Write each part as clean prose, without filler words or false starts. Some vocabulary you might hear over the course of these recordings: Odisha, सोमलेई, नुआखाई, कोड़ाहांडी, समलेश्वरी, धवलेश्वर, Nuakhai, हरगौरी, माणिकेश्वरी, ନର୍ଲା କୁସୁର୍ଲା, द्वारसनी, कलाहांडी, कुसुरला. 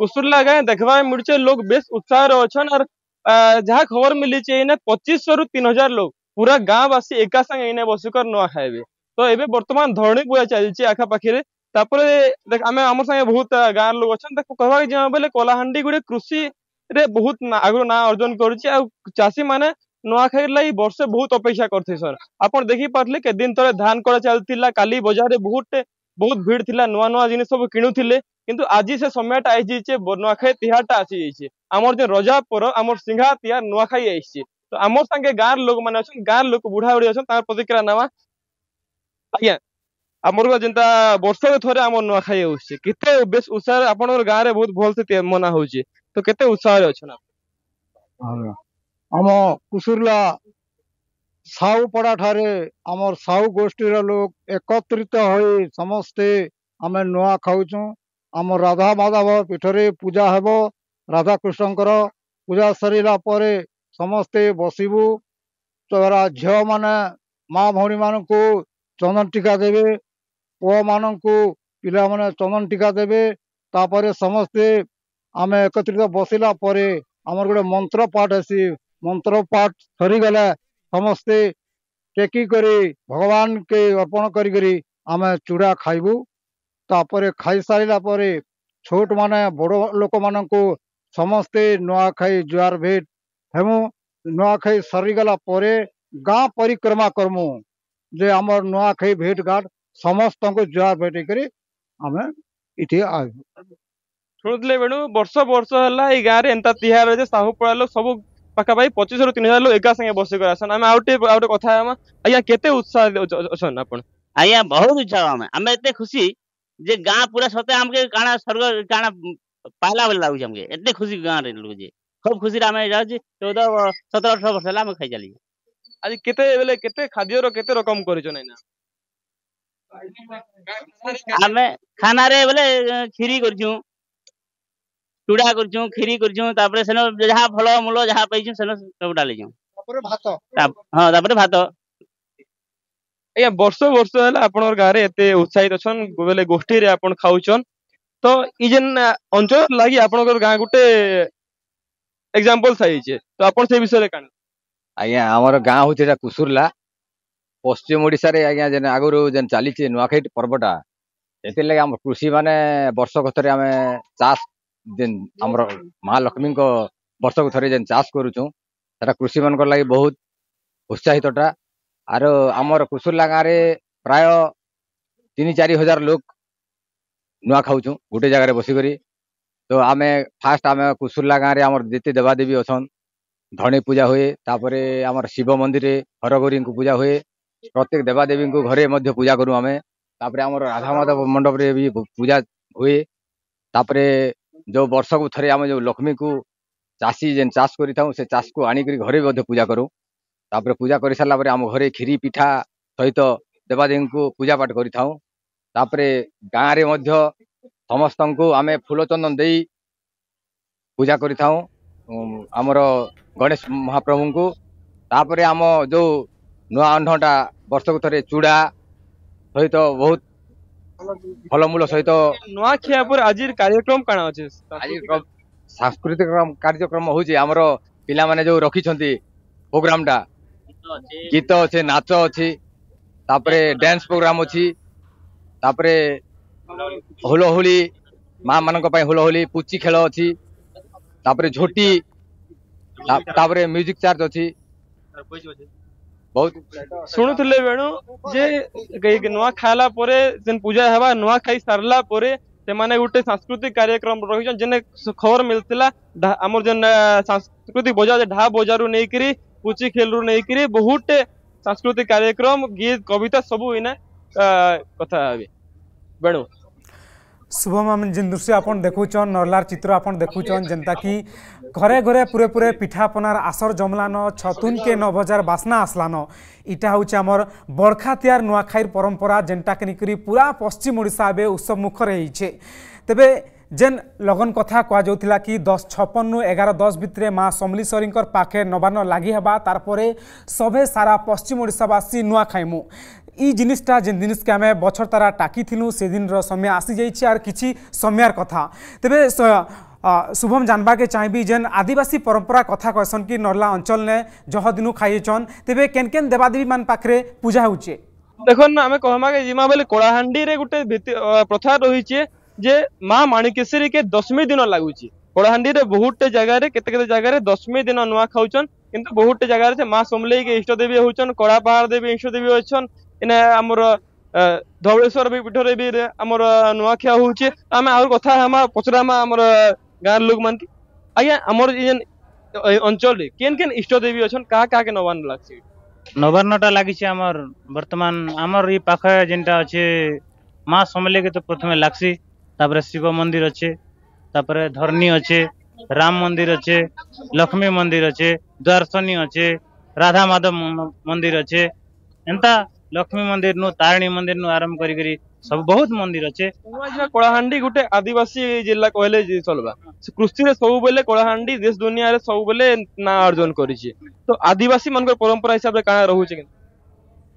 कुसुरला गाँव देखा मिलूचे लोग बेस उत्साह अच्छन और जहाँ खबर मिली 2500 रु 3000 लोग पूरा गाँव बासी एका संगे बसिकर नुआ खाइबे। तो एबे बर्तमान धरणी पूजा चलती आखापाखे आम आम संगे बहुत गाँव लोग अच्छा कहवा जाए बोले कलाहांडी गुड़े कृषि रे बहुत आगु ना अर्जन करी मैंने नुआखाई लई बर्षे बहुत अपेक्षा करते सर आप देखी पारे के दिन तेज धान कड़ा चलता काली बजार बहुत भीड़ थी नुआ नुआ जिन सब किणुले किंतु आज से समय टाइम नुआखाई तिहार टा आई आमर जो रजा पर आम सिंघा तिहार नुआखाई आई तो आम संगे गाँव लोक मैंने अच्छा गाँव लोक बुढ़ा बुढ़ी अच्छा प्रतिक्रिया नामा आज्ञा आमर जिनता बर्ष थे आम नुआखाई आते बेस उत्साह आप गाँव में बहुत भल से मना हो तो केते उत्साह अच्छा आम कुसुरला साउपड़ा ठारे आमर साउ गोष्ठी लोग एकत्रित हो समस्ते आम नुआ खाऊ आम राधा माधव पीठरे पूजा हेब राधा कृष्णकर पूजा सरला समस्ते बसबू तोरा झील मैने माँ भौणी मान को चंदन टीका देवे पुआ मान को पिला माने चंदन टीका देवे तापर समस्ते आम एकत्रित बसला आमर गोटे मंत्र पाठ आसी मंत्र पाठ सरीगले समस्ते टेकी करी भगवान के अर्पण करी आमे चूड़ा खाइबू तापर खाई सारिला परे छोट माने बड़ लोक मान को समस्ते नुआखाई जुआर भेट हेमु नुआखाई सरीगला परे गाँ परिक्रमा करमु जे आमर नुआखाई भेट घाट समस्त को जुआर भेट करी आमे इठी आइबू। शुणुले बेणु वर्ष वर्ष है गाँव में एंता तिहार जे साहुपड़ा लोग सब पाखापाखि 2500 रु 3000 लोग एका संगे बसिक आसन आम आउटे आउटे कथा हम आज्ञा केते उत्साह अछन आपण आज्ञा बहुत उत्साह आम एते खुशी जे गाँ पूरा सते हमके काना स्वर्ग काना पाला वाला लागु हमके एते खुशी गाँ रे लोग जे खूब खुशी रे हमें जाउ 14 17 18 वर्ष ला हम खाइ चली आज केते बेले केते खाद्य रो केते रकम करै छ नै ना आम खाना रे बेले खीरी करजु चूड़ा करजु खीरी करजु तापरे सेनो जहा फल मूल जहा पइजु सेनो सब डाले जउ तापरे भात हां तापरे भात ए वर्ष वर्ष हला आपनर गारे एते उत्साहित छन बोले गोष्ठी रे आपन खाउछन तो ई जन अंचल लागि आपनकर गां गुटे एग्जांपल सही छे तो आपन से विषय रे कान आया हमर गां होतेटा कुसुरला पश्चिम ओडिसा रे आया जने आगुरु जन चाली छे नुआखाई पर्वटा एते लगे हम कृषि माने वर्ष कथरे हमें चाष जेन आमर महालक्ष्मी को वर्ष को थे जेन चाष करुचु कृषि मान लगी बहुत उत्साहित आर आमर कुसुरला गाँव में प्राय 3000-4000 लोग नुआ खाऊ गोटे जगार बसिक तो आम फास्ट आम कुसुरला गाँव में आमर जिते देवादेवी अच्छा धणी पूजा हुए तापर आमर शिव मंदिर हरगौरी को पूजा हुए प्रत्येक देवादेवी को घरे पूजा करूँ आम तापर आमर राधा माधव मंडप भी पूजा हुए तापर जो वर्ष को थे आम जो लक्ष्मी को चाषी जेन चाष कर चाष को आनिक घरे पूजा करूँ तापर पूजा कर सारापर आम घरे खीरी पिठा सहित देवादेवी को पूजा पाठ करपर गाँव में समस्त को आम फूल चंदन दे पूजा करमर गणेश महाप्रभु को तापर आम जो नुआ अन्नटा वर्ष को थे चूड़ा सहित बहुत फलमूल सहित नुआखिया पर आज कार्यक्रम कण अच्छे आज सांस्कृतिक कार्यक्रम होमर पाने जो रखी प्रोग्राम टा गीत अच्छे नाच अच्छी डांस प्रोग्राम अच्छी हुलहुली माँ मान हुलहुली पुची खेल अच्छी झोटी म्यूजिक चार्ज अच्छी बहुत शुणुले बेणु जे नुआ खाला परे जेन पूजा हेबा नुआ खाई सारला परे से माने गोटे सांस्कृतिक कार्यक्रम रखिछन जेने खबर मिलथिला हमर जेन सांस्कृतिक बजार ढा बजारू नेकरी पुची खेलरू नेकरी बहुत सांस्कृतिक कार्यक्रम गीत कविता सबु इना कथा आबे बेणु शुभम आम जिन दृश्य आप देखुन नरलार चित्र आप देखुन जेनता कि घरे घरे पूरे पूरे पिठापनार आसर जमलान छतुन के नवजार बासना आसलान इटा हूँ आमर बरखा तिहार नुआखाई परंपरा जेनटा के निकरी पूरा पश्चिम ओडिशा बे उत्सव मुखर होइछे। तेबे जेन लगन कथा कहला कि 10:56 ରୁ 11:10 भितर माँ समलेश्वरी पाखे नवान्न लगी हवा तारपर सबे सारा पश्चिम ओडावासी नुआ खाइमु इ जिनिसटा जेन जिनिस के आम बछर तारा टाकी थिलु से दिन समय आसी जाइए आर किछि समयार कथा। तेबे शुभम जानवा के चाहिए जेन आदिवासी परंपरा कथा कहसन कि नरला अंचल ने जह दिनू खाइचन तेबे केन केन देवादेवी मान पाखरे पूजा होचे। देखन आमे कहमा के जिमा बेले कोड़ाहांडी रे गुटे प्रथा रहिचे जे मां माणिकेश्वरी के 10वीं दिन लागुची। कोड़ाहांडी रे बहुतटे जगह रे केते केते जगह रे 10वीं दिन नुआ खाउचन किंतु बहुतटे जगह रे मां सोमलेई के इष्ट देवी होचन, कोड़ा पहाड़ देवी इष्ट देवी होचन, इने हमर धवलेश्वर भी पीठरे भी हमर नुआखिया होचे। आमे और कथा हम पचरामा हमर गांव लोग मानती आज्ञा आमर अंचल केन केन इष्ट देवी अच्छा क्या क्या के नवान लगे नवान्नटा लगी आमर बर्तमान आमर ये पाखे जेनटा अच्छे माँ समले के तो प्रथम लागसी तापर शिव मंदिर अच्छे तापर धरणी अच्छे राम मंदिर अच्छे लक्ष्मी मंदिर अच्छे द्वारसनी अच्छे राधा माधव मंदिर अच्छे एंता लक्ष्मी मंदिर नु तारिणी मंदिर नु आरंभ करी सब बहुत मंदिर अच्छे। कोड़ाहांडी गुटे आदिवासी जिला कहले चलबा कृषि रे सब बेले कोड़ाहांडी देश दुनिया रे सब बेले ना अर्जन करिछि तो आदिवासी मानकर परंपरा हिसाब रे का रहू छै।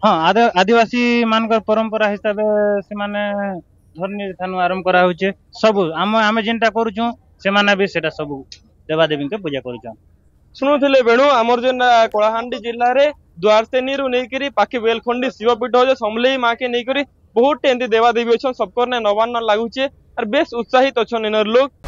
हां आदिवासी मानकर परंपरा हिसाब रे से माने धरनी थानु आरंभ करा होय छै सब हम हमें जेंटा करूछू से माने भी सेटा सब देवादेवी के पूजा करूछू। सुनुथिले बेणु हमर जेना कोड़ाहांडी जिल्ला रे द्वारसेनी रु नै करी पाखी बेलखंडी शिवपीठ हो जे समलेई मां के नै करी बहुत देवादेवी अच्छा सबकर नवान्न लगुचे और बेस उत्साहित अच्छा लोग।